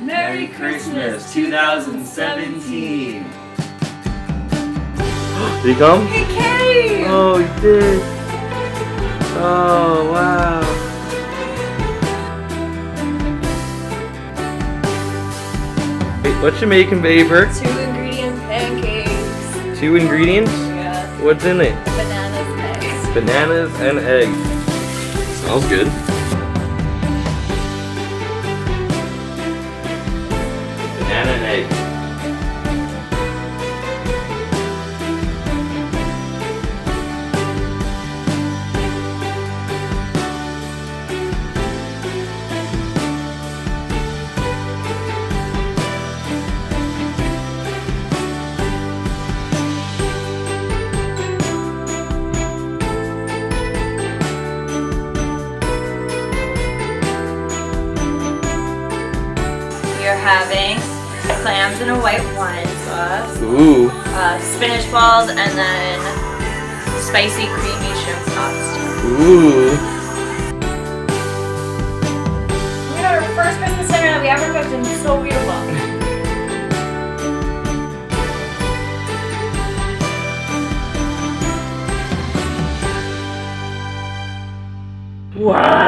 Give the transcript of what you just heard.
Merry Christmas 2017! Did he come? He came! Oh, he did! Oh, wow! What's your making, Baber? 2 ingredient pancakes. 2 ingredients? Yeah. What's in it? Bananas and eggs. Bananas and eggs. Smells good. Banana and egg. We're having clams in a white wine sauce, ooh. Spinach balls, and then spicy creamy shrimp pasta. Ooh! We got our first Christmas dinner that we ever cooked, and it's so beautiful. Wow!